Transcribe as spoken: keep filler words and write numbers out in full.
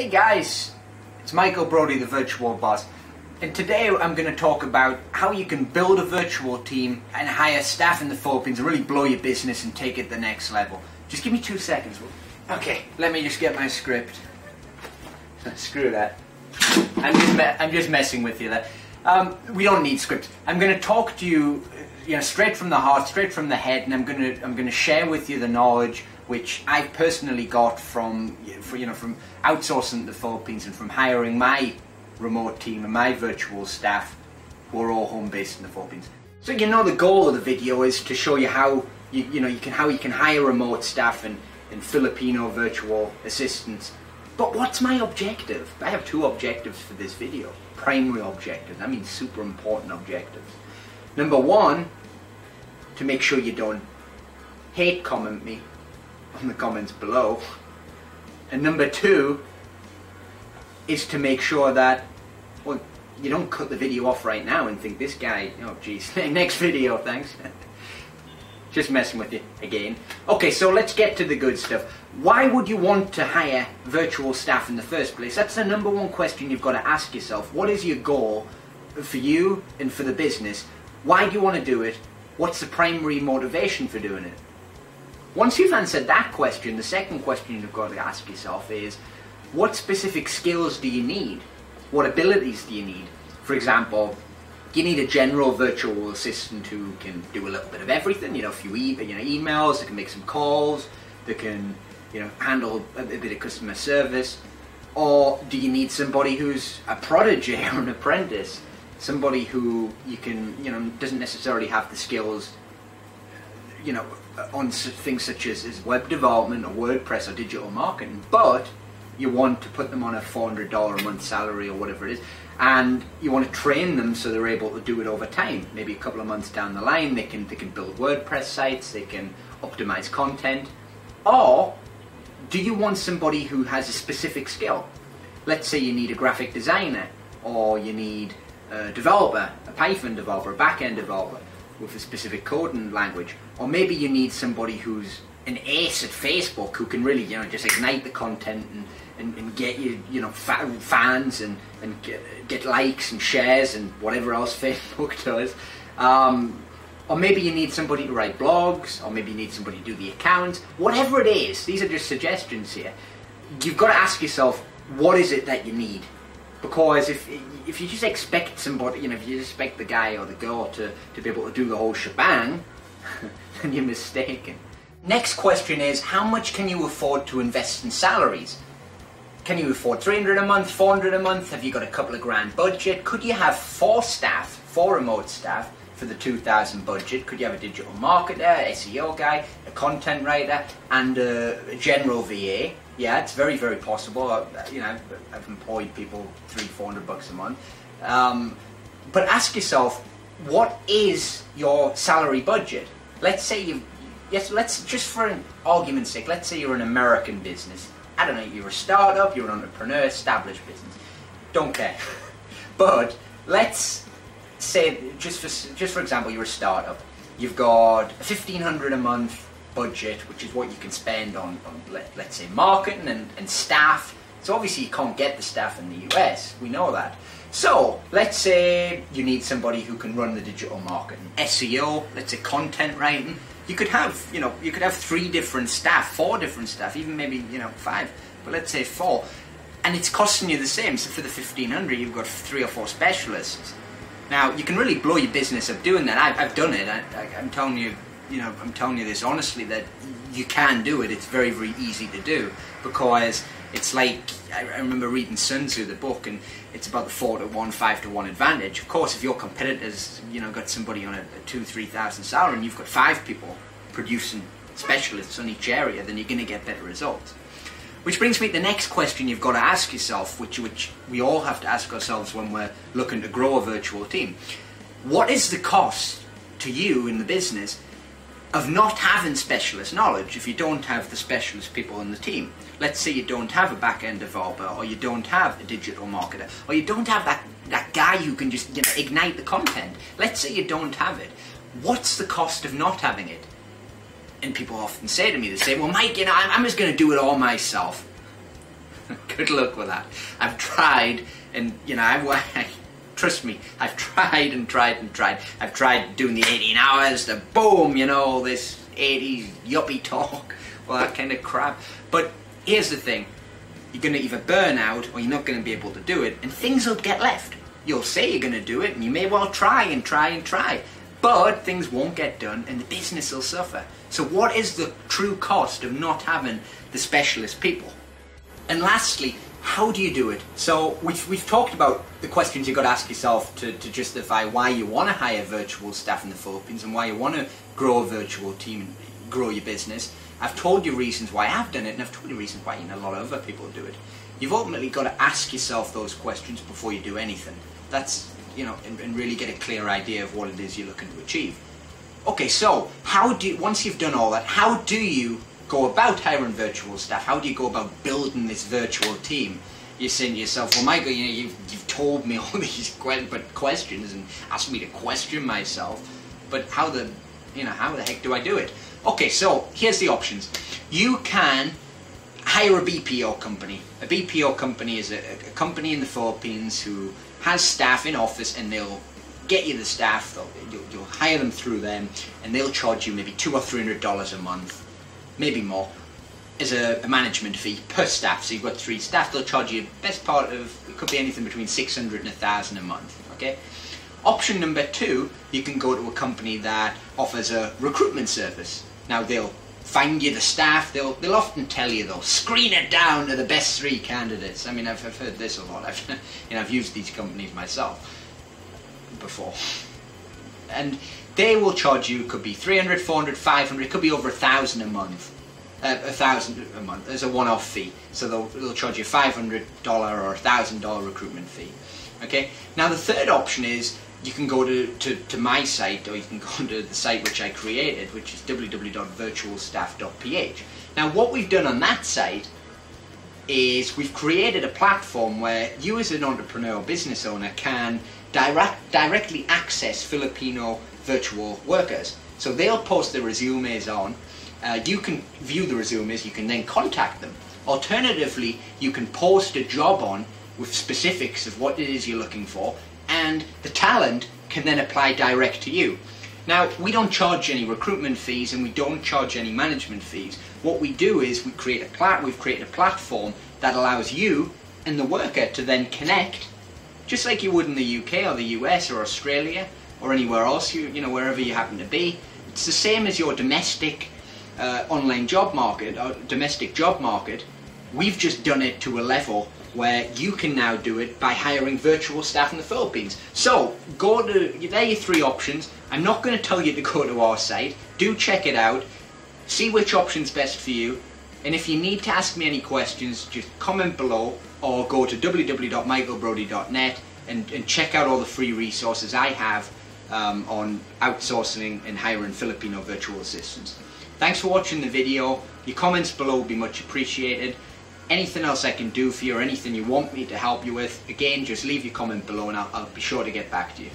Hey guys, it's Michael Brody, the virtual boss, and today I'm going to talk about how you can build a virtual team and hire staff in the Philippines and really blow your business and take it to the next level. Just give me two seconds. Okay, let me just get my script. Screw that. I'm just, me I'm just messing with you there. Um, we don't need scripts. I'm going to talk to you, you know, straight from the heart, straight from the head, and I'm going to I'm going to share with you the knowledge which I personally got from, you know, from outsourcing the Philippines and from hiring my remote team and my virtual staff who are all home-based in the Philippines. So, you know, the goal of the video is to show you how you, you know you can how you can hire remote staff and, and Filipino virtual assistants. But what's my objective? I have two objectives for this video. Primary objectives. I mean, super important objectives. Number one, to make sure you don't hate comment me on the comments below, and number two is to make sure that, well, you don't cut the video off right now and think this guy, oh geez, next video, thanks. Just messing with you again. Okay, so let's get to the good stuff. Why would you want to hire virtual staff in the first place? That's the number one question you've got to ask yourself. What is your goal for you and for the business? Why do you want to do it? What's the primary motivation for doing it? Once you've answered that question, the second question you've got to ask yourself is, what specific skills do you need? What abilities do you need? For example, you need a general virtual assistant who can do a little bit of everything. You know, a few e you know, emails, they can make some calls, they can, you know, handle a bit of customer service. Or do you need somebody who's a prodigy or an apprentice? Somebody who you can, you know, doesn't necessarily have the skills, you know, on things such as, as web development or WordPress or digital marketing, but you want to put them on a four hundred dollars a month salary or whatever it is, and you want to train them so they're able to do it over time. Maybe a couple of months down the line, they can, they can build WordPress sites, they can optimize content. Or do you want somebody who has a specific skill? Let's say you need a graphic designer, or you need a developer, a Python developer, a back-end developer, with a specific coding language. Or maybe you need somebody who's an ace at Facebook who can really, you know, just ignite the content and, and, and get you, you know, fans and, and get, get likes and shares and whatever else Facebook does. Um, or maybe you need somebody to write blogs, or maybe you need somebody to do the accounts. Whatever it is, these are just suggestions here. You've got to ask yourself, what is it that you need? Because if if you just expect somebody, you know, if you just expect the guy or the girl to, to be able to do the whole shebang, then you're mistaken. Next question is, how much can you afford to invest in salaries? Can you afford three hundred a month, four hundred a month? Have you got a couple of grand budget? Could you have four staff, four remote staff for the two thousand budget? Could you have a digital marketer, S E O guy, a content writer, and a general V A? Yeah, it's very, very possible. I, you know, I've employed people three, four hundred bucks a month. Um, but ask yourself, what is your salary budget? Let's say you, yes, let's just for an argument's sake, let's say you're an American business. I don't know, you're a startup, you're an entrepreneur, established business. Don't care. But let's say, just for just for example, you're a startup. You've got fifteen hundred a month budget, which is what you can spend on, on let, let's say, marketing and, and staff. So obviously you can't get the staff in the U S, we know that. So let's say you need somebody who can run the digital marketing, S E O, let's say content writing. You could have, you know, you could have three different staff, four different staff, even maybe, you know, five, but let's say four. And it's costing you the same, so for the fifteen hundred you've got three or four specialists. Now you can really blow your business up doing that. I, I've done it, I, I, I'm telling you, You know, I'm telling you this honestly, that you can do it. It's very, very easy to do, because it's like, I remember reading Sun Tzu, the book, and it's about the four to one, five to one advantage. Of course, if your competitor's, you know, got somebody on a, a two, three thousand salary, and you've got five people producing specialists on each area, then you're going to get better results. Which brings me to the next question you've got to ask yourself, which which we all have to ask ourselves when we're looking to grow a virtual team. What is the cost to you in the business of not having specialist knowledge if you don't have the specialist people on the team? Let's say you don't have a back-end developer, or you don't have a digital marketer, or you don't have that, that guy who can just, you know, ignite the content. Let's say you don't have it. What's the cost of not having it? And people often say to me, they say, well Mike, you know, I'm, I'm just going to do it all myself. good luck with that. I've tried, and you know, I, trust me, I've tried and tried and tried. I've tried doing the eighteen hours, the boom, you know, all this eighties yuppie talk, all that kind of crap. But here's the thing, you're going to either burn out or you're not going to be able to do it, and things will get left. You'll say you're going to do it, and you may well try and try and try, but things won't get done and the business will suffer. So what is the true cost of not having the specialist people? And lastly, how do you do it? So we've, we've talked about the questions you've got to ask yourself to, to justify why you want to hire virtual staff in the Philippines and why you want to grow a virtual team and grow your business. I've told you reasons why I've done it, and I've told you reasons why you know, a lot of other people do it. You've ultimately got to ask yourself those questions before you do anything. That's, you know, and, and really get a clear idea of what it is you're looking to achieve. Okay, so how do you, once you've done all that, how do you go about hiring virtual staff? How do you go about building this virtual team? You're saying to yourself, well, Michael, you know, you've, you've told me all these questions and asked me to question myself, but how the, you know, how the heck do I do it? Okay, so here's the options. You can hire a B P O company. A B P O company is a, a company in the Philippines who has staff in office, and they'll get you the staff, they'll, you'll, you'll hire them through them, and they'll charge you maybe two or three hundred dollars a month, maybe more, as a, a management fee per staff. So you've got three staff, they'll charge you best part of, it could be anything between six hundred and a thousand a month, okay? Option number two, you can go to a company that offers a recruitment service. Now they'll find you the staff, they'll, they'll often tell you they'll screen it down to the best three candidates. I mean, I've, I've heard this a lot. I've, you know, I've used these companies myself before. And they will charge you, could be three hundred, four hundred, five hundred, it could be over a thousand a month. Uh, a thousand a month as a one-off fee. So they'll, they'll charge you five hundred dollars or a thousand dollar recruitment fee. Okay. Now the third option is you can go to, to, to my site, or you can go to the site which I created, which is w w w dot virtual staff dot p h. Now what we've done on that site is we've created a platform where you as an entrepreneur or business owner can direct, directly access Filipino virtual workers. So they'll post their resumes on, uh, you can view the resumes, you can then contact them. Alternatively, you can post a job on with specifics of what it is you're looking for, and the talent can then apply direct to you. Now, we don't charge any recruitment fees and we don't charge any management fees. What we do is we create a plat we've created a platform that allows you and the worker to then connect, just like you would in the U K or the U S or Australia or anywhere else, you, you know, wherever you happen to be. It's the same as your domestic uh, online job market, or domestic job market. We've just done it to a level where you can now do it by hiring virtual staff in the Philippines. So, go to, there are your three options. I'm not going to tell you to go to our site. Do check it out. See which option's best for you. And if you need to ask me any questions, just comment below or go to w w w dot michael brody dot net and, and check out all the free resources I have um, on outsourcing and hiring Filipino virtual assistants. Thanks for watching the video. Your comments below will be much appreciated. Anything else I can do for you or anything you want me to help you with, again, just leave your comment below and I'll, I'll be sure to get back to you.